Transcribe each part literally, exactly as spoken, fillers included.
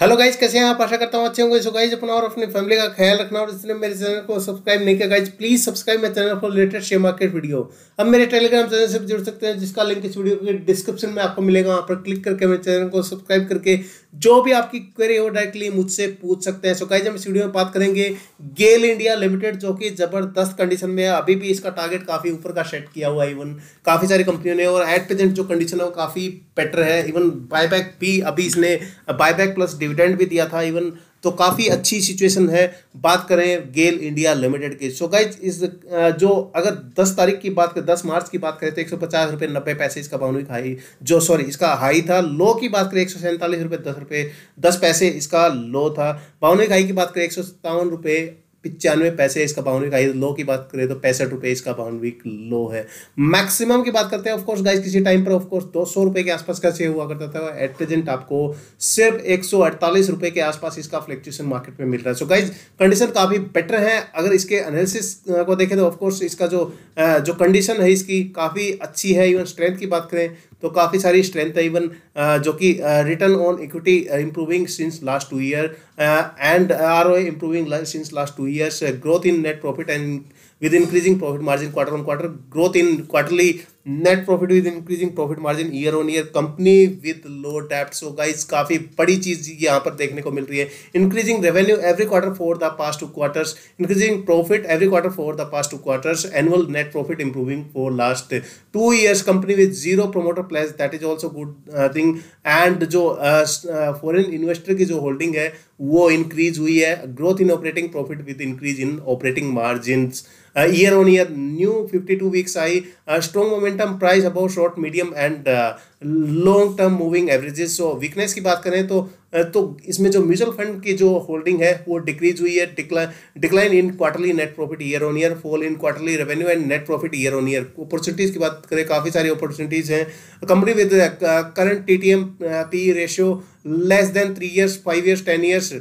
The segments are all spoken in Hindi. हेलो गाइज, कैसे हैं आप? आशा करता हूँ अच्छे होंगे। सो गाइज, अपना और अपनी फैमिली का ख्याल रखना, और जिसने मेरे चैनल को सब्सक्राइब नहीं किया गाइज प्लीज सब्सक्राइब मेरे चैनल को रिलेटेड शेयर मार्केट वीडियो। अब मेरे टेलीग्राम चैनल से जुड़ सकते हैं जिसका लिंक इस वीडियो के डिस्क्रिप्शन में आपको मिलेगा। वहाँ पर क्लिक करके मेरे चैनल को सब्सक्राइब करके जो भी आपकी क्वेरी हो डायरेक्टली मुझसे पूछ सकते हैं। सो गाइज, हम इस वीडियो में बात करेंगे गेल इंडिया लिमिटेड, जो कि जबरदस्त कंडीशन में है। अभी भी इसका टारगेट काफ़ी ऊपर का सेट किया हुआ है इवन काफ़ी सारी कंपनियों ने, और एट प्रेजेंट जो कंडीशन है वो काफ़ी बेटर है। इवन बायबैक भी अभी इसने बायबैक प्लस डिविडेंड भी दिया था इवन, तो काफ़ी अच्छी सिचुएशन है। बात करें गेल इंडिया लिमिटेड की, सो गाइज इस जो अगर दस तारीख की बात करें, दस मार्च की बात करें तो एक सौ पचास रुपये नब्बे पैसे इसका बाउंड्री हाई, जो सॉरी इसका हाई था। लो की बात करें एक सौ सैंतालीस रुपये दस रुपये दस पैसे इसका लो था। बाउंड्री हाई की बात करें एक सौ सत्तावन रुपये पचानवे पैसे इसका बाउंड्री हाई। लो की बात करें तो पैंसठ रुपये इसका बाउंड्री लो है। मैक्सिमम की बात करते हैं, ऑफकोर्स गाइज किसी टाइम पर ऑफकोर्स दो सौ रुपये के आसपास का शेयर हुआ करता था। एट प्रेजेंट आपको सिर्फ एक सौ अड़तालीस रुपये के आसपास इसका फ्लक्चुएशन मार्केट में मिल रहा है। सो गाइज कंडीशन काफ़ी बेटर है। अगर इसके एनालिसिस को देखें तो ऑफकोर्स इसका जो जो कंडीशन है इसकी काफ़ी अच्छी है। इवन स्ट्रेंथ की बात करें तो काफ़ी सारी स्ट्रेंथ है इवन, जो कि return on equity improving since last two year and ROA improving since last two years, growth in net profit and with increasing profit margin quarter on quarter, growth in quarterly net profit with increasing profit margin year on year, company with low debt. So guys काफ़ी बड़ी चीज़ यहाँ पर देखने को मिल रही है। Increasing revenue every quarter for the past two quarters, increasing profit every quarter for the past two quarters, annual net profit improving for last two years, company with zero promoter plus that is also good thing, and जो फॉरेन इन्वेस्टर की जो होल्डिंग है वो इंक्रीज हुई है, growth in operating profit with increase in operating margin year on year, new fifty two weeks high, strong momentum, price about short medium and long term moving averages. So weakness की बात करें तो तो इसमें जो म्यूचुअल फंड की जो होल्डिंग है वो डिक्रीज हुई है, decline in quarterly net profit year on year, fall in quarterly revenue and net profit year on year. Opportunities की बात करें, काफ़ी सारी अपॉर्चुनिटीज़ हैं। Company with current T T M P ratio less than three years five years ten years,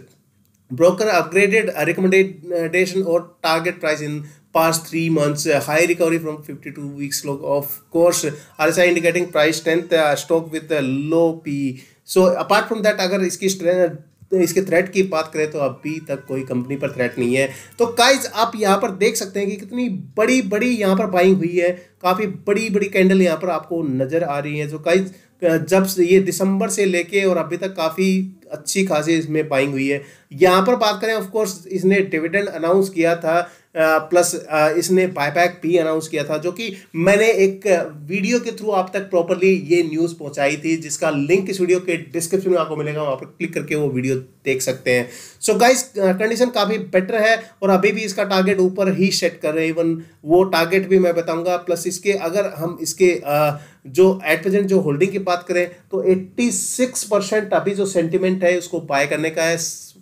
broker upgraded recommendation और target price in past three months, uh, high recovery from fifty-two weeks log, of course R S I indicating price strength, uh, stock with a low P E. so apart from that अगर इसकी strength इसके थ्रेट की बात करें तो अभी तक कोई कंपनी पर थ्रेट नहीं है। तो गाइज आप यहाँ पर देख सकते हैं कि कितनी बड़ी बड़ी यहाँ पर बाइंग हुई है, काफ़ी बड़ी बड़ी कैंडल यहाँ पर आपको नज़र आ रही है। जो गाइज जब ये दिसंबर से लेके और अभी तक काफ़ी अच्छी खासी इसमें बाइंग हुई है। यहाँ पर बात करें, ऑफकोर्स इसने डिविडेंड अनाउंस किया था, प्लस इसने बायबैक भी अनाउंस किया था, जो कि मैंने एक वीडियो के थ्रू आप तक प्रॉपरली ये न्यूज़ पहुंचाई थी, जिसका लिंक इस वीडियो के डिस्क्रिप्शन में आपको मिलेगा। वहाँ पर क्लिक करके वो वीडियो देख सकते हैं। सो गाइज कंडीशन काफ़ी बेटर है और अभी भी इसका टारगेट ऊपर ही सेट कर रहे हैं। इवन वो टारगेट भी मैं बताऊँगा। प्लस इसके अगर हम इसके आ, जो एट प्रेजेंट जो होल्डिंग की बात करें तो एट्टी सिक्स परसेंट अभी जो सेंटिमेंट है उसको बाय करने का है,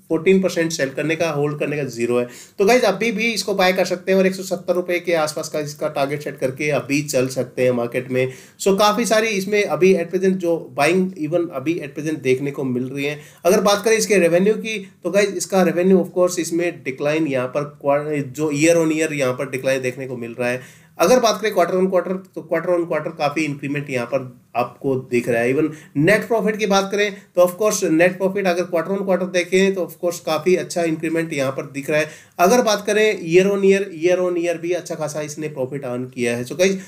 फोर्टीन परसेंट सेल करने का, होल्ड करने का जीरो है। तो गाइज अभी भी इसको बाय कर सकते हैं और एक सौ सत्तर रुपये के आसपास का इसका टारगेट सेट करके अभी चल सकते हैं मार्केट में। सो so, काफ़ी सारी इसमें अभी एट प्रेजेंट जो बाइंग इवन अभी एट प्रेजेंट देखने को मिल रही है। अगर बात करें इसके रेवेन्यू की तो गाइज इसका रेवेन्यू ऑफकोर्स इसमें डिक्लाइन यहाँ पर जो ईयर ऑन ईयर यहाँ पर डिक्लाइन देखने को मिल रहा है। अगर बात करें क्वार्टर ऑन क्वार्टर तो क्वार्टर ऑन क्वार्टर काफ़ी इंक्रीमेंट यहाँ पर आपको दिख रहा है। इवन नेट प्रॉफिट की बात करें तो ऑफकोर्स नेट प्रॉफिट अगर क्वार्टर ऑन क्वार्टर देखें तो ऑफकोर्स काफ़ी अच्छा इंक्रीमेंट यहाँ पर दिख रहा है। अगर बात करें year on year, year on year भी अच्छा खासा इसने प्रॉफिट अर्न किया है। सो गाइज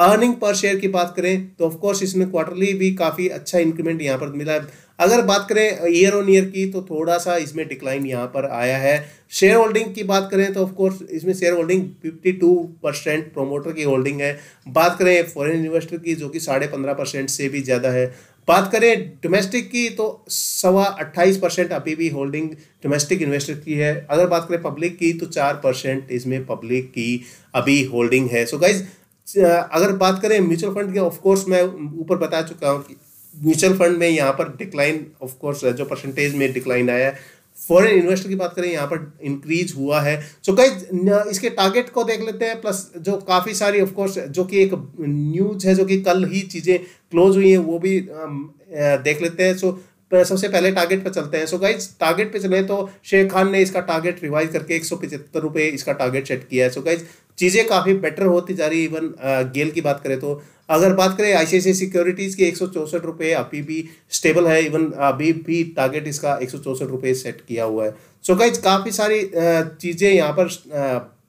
अर्निंग पर शेयर की बात करें तो ऑफकोर्स इसमें क्वार्टरली भी काफ़ी अच्छा इंक्रीमेंट यहाँ पर मिला है। अगर बात करें ईयर ऑन ईयर की तो थोड़ा सा इसमें डिक्लाइन यहाँ पर आया है। शेयर होल्डिंग की बात करें तो ऑफकोर्स इसमें शेयर होल्डिंग बावन परसेंट प्रोमोटर की होल्डिंग है। बात करें फॉरेन इन्वेस्टर की जो कि साढ़े पंद्रह परसेंट से भी ज़्यादा है। बात करें डोमेस्टिक की तो सवा अट्ठाईस परसेंट अभी भी होल्डिंग डोमेस्टिक इन्वेस्टर की है। अगर बात करें पब्लिक की तो चार परसेंट इसमें पब्लिक की अभी होल्डिंग है। सो गाइज अगर बात करें म्यूचुअल फंड के, ऑफकोर्स मैं ऊपर बता चुका हूँ कि म्यूचुअल फंड में यहाँ पर डिक्लाइन ऑफकोर्स जो परसेंटेज में डिक्लाइन आया है। फॉरेन इन्वेस्टर की बात करें यहाँ पर इंक्रीज हुआ है। सो गाइज इसके टारगेट को देख लेते हैं, प्लस जो काफ़ी सारी ऑफकोर्स जो कि एक न्यूज़ है जो कि कल ही चीज़ें क्लोज हुई हैं वो भी देख लेते हैं। सो सबसे पहले टारगेट पर चलते हैं। सो गाइज टारगेट पे चले तो शेख खान ने इसका टारगेट रिवाइज करके एक सौ पचहत्तर रुपये इसका टारगेट सेट किया है। सो गाइज चीज़ें काफ़ी बेटर होती जा रही। इवन गेल की बात करें तो अगर बात करें आईसीआईसीआई सिक्योरिटीज़ की एक सौ चौंसठ रुपये अभी भी स्टेबल है, इवन अभी भी टारगेट इसका एक सौ चौंसठ रुपये सेट किया हुआ है। सो गाइस काफ़ी सारी चीज़ें यहाँ पर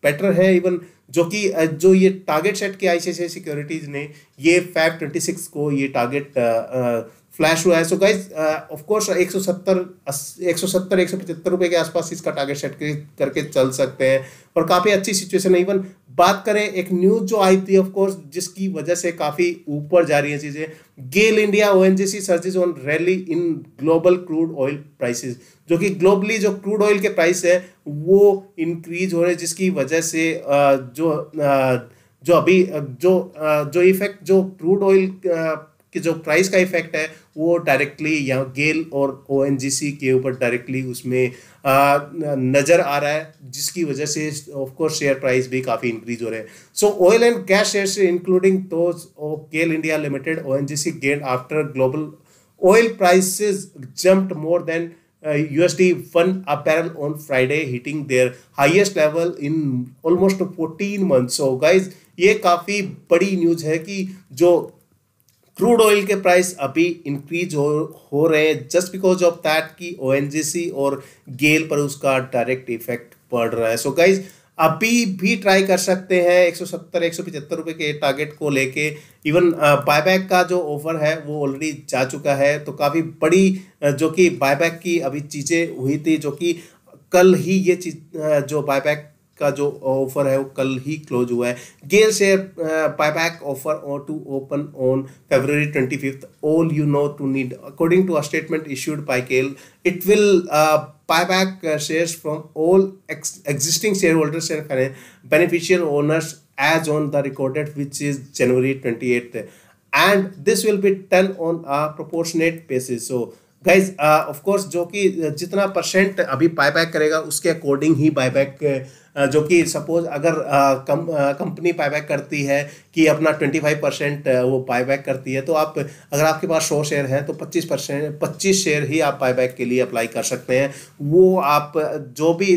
बेटर है, इवन जो कि जो ये टारगेट सेट किया आईसीआईसीआई सिक्योरिटीज़ ने, ये फैब ट्वेंटी सिक्स को ये टारगेट फ्लैश हुआ है। सो गाइज ऑफकोर्स एक सौ सत्तर एक सौ सत्तर एक सौ पचहत्तर रुपये के आसपास इसका टारगेट सेट करके चल सकते हैं और काफ़ी अच्छी सिचुएशन है। इवन बात करें एक न्यूज़ जो आई थी ऑफकोर्स जिसकी वजह से काफ़ी ऊपर जा रही है चीज़ें, GAIL India ONGC surges on rally in global crude oil prices, जो कि ग्लोबली जो क्रूड ऑयल के प्राइस है वो इंक्रीज हो रहे हैं, जिसकी वजह से जो जो अभी जो जो इफेक्ट जो क्रूड ऑयल कि जो प्राइस का इफेक्ट है वो डायरेक्टली यहाँ गेल और ओएनजीसी के ऊपर डायरेक्टली उसमें नज़र आ रहा है, जिसकी वजह से ऑफकोर्स शेयर प्राइस भी काफ़ी इंक्रीज हो रहे हैं। So oil and gas shares including those of GAIL India limited ONGC gain after global oil prices jumped more than USD one a barrel on Friday, hitting their highest level in almost fourteen months. So guys ये काफ़ी बड़ी न्यूज़ है कि जो क्रूड ऑयल के प्राइस अभी इंक्रीज हो हो रहे हैं जस्ट बिकॉज ऑफ दैट कि ओएनजीसी और गेल पर उसका डायरेक्ट इफेक्ट पड़ रहा है। सो so गाइज अभी भी ट्राई कर सकते हैं एक सौ सत्तर एक सौ पचहत्तर रुपये के टारगेट को लेके। इवन बायबैक का जो ऑफर है वो ऑलरेडी जा चुका है, तो काफ़ी बड़ी जो कि बायबैक की अभी चीज़ें हुई थी, जो कि कल ही ये चीज जो बायबैक का जो ऑफर है वो कल ही क्लोज हुआ है। GAIL share buyback offer to open on February twenty fifth, all you know to need according to a statement issued by GAIL, it will buyback shares from all existing share holders and beneficial owners as on the recorded which is January twenty eight, and this will be done on a proportionate basis. So guys of course जो कि जितना परसेंट अभी बायबैक करेगा उसके अकॉर्डिंग ही बायबैक, जो कि सपोज अगर कम कंपनी बायबैक करती है कि अपना ट्वेंटी फाइव परसेंट वो बायबैक करती है, तो आप अगर आपके पास सौ शेयर हैं तो पच्चीस परसेंट पच्चीस शेयर ही आप बायबैक के लिए अप्लाई कर सकते हैं। वो आप जो भी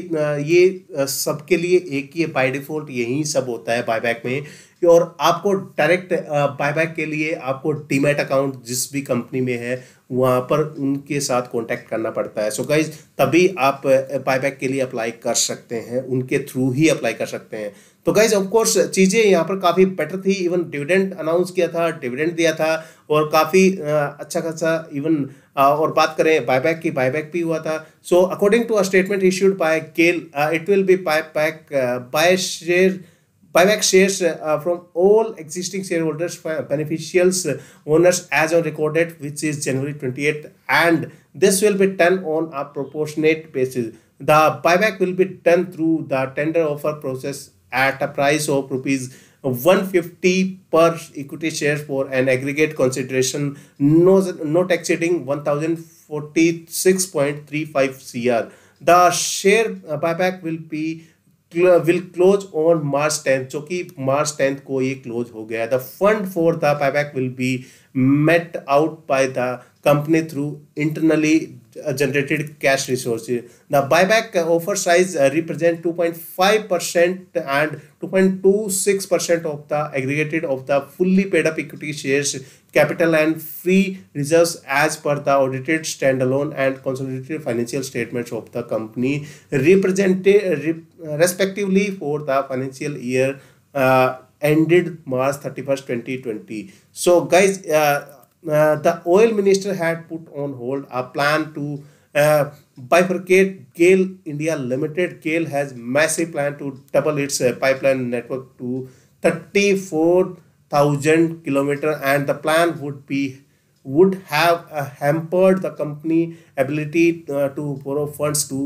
ये सबके लिए एक ही बाय डिफ़ॉल्ट यही सब होता है बायबैक में, और आपको डायरेक्ट बायबैक के लिए आपको डीमैट अकाउंट जिस भी कंपनी में है वहाँ पर उनके साथ कांटेक्ट करना पड़ता है। सो so गाइज तभी आप बायबैक के लिए अप्लाई कर सकते हैं, उनके थ्रू ही अप्लाई कर सकते हैं। तो गाइज ऑफकोर्स चीज़ें यहाँ पर काफ़ी बेटर थी, इवन डिविडेंड अनाउंस किया था, डिविडेंड दिया था और काफ़ी अच्छा खासा इवन आ, और बात करें बायबैक की, बायबैक भी हुआ था। So according to a statement issued by GAIL, it will be buyback by share buyback shares from all existing share holders beneficials owners as on recorded which is January twenty eight, and this will be done on a proportionate basis, the buyback will be done through the tender offer process at a price of rupees one fifty per equity share for an aggregate consideration not exceeding one thousand forty six point three five C R, the share buyback will be will close on March tenth, जो कि मार्च टेंथ को ये क्लोज हो गया। The fund for the buyback will be met out by the company through internally generated cash resources. The buyback offer size represent two point five percent and two point two six percent of the aggregated of the fully paid up equity shares capital and free reserves as per the audited standalone and consolidated financial statements of the company represented respectively for the financial year ended March thirty first twenty twenty. So guys Uh, the oil minister had put on hold a plan to uh, bifurcate GAIL India Limited. GAIL has massive plan to double its uh, pipeline network to thirty-four thousand kilometers, and the plan would be would have uh, hampered the company ability uh, to borrow funds to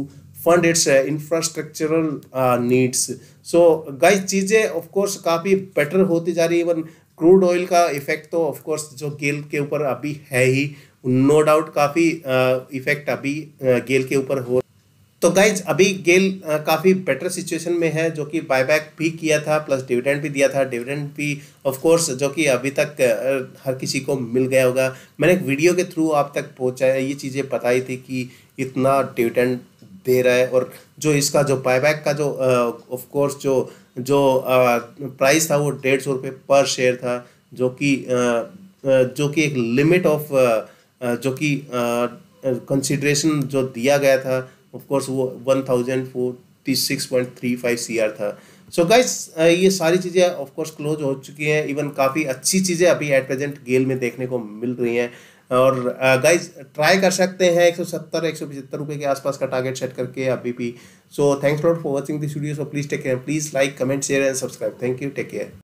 fund its uh, infrastructural uh, needs. So, guys, चीज़ें of course काफ़ी better होती जा रही है। इवन क्रूड ऑयल का इफेक्ट तो ऑफकोर्स जो गेल के ऊपर अभी है ही, नो डाउट काफ़ी इफेक्ट अभी गेल के ऊपर हो। तो गाइज अभी गेल काफ़ी बेटर सिचुएशन में है, जो कि बायबैक भी किया था प्लस डिविडेंड भी दिया था। डिविडेंड भी ऑफकोर्स जो कि अभी तक हर किसी को मिल गया होगा, मैंने एक वीडियो के थ्रू आप तक पहुँचाया, ये चीज़ें बताई थी कि इतना डिविडेंड दे रहा है। और जो इसका जो बायबैक का जो ऑफकोर्स जो जो प्राइस था वो डेढ़ सौ रुपये पर शेयर था, जो कि जो कि एक लिमिट ऑफ जो कि कंसिडरेशन जो दिया गया था ऑफ कोर्स वो one thousand forty six point three five C R था। सो so गाइस ये सारी चीज़ें ऑफ कोर्स क्लोज हो चुकी हैं, इवन काफ़ी अच्छी चीज़ें अभी एट प्रेजेंट गेल में देखने को मिल रही हैं। और गाइज ट्राई कर सकते हैं एक सौ सत्तर एक सौ पचहत्तर रुपये के आसपास का टारगेट सेट करके अभी भी। So thanks for watching this video. So please take care, please like comment share and subscribe. Thank you, take care.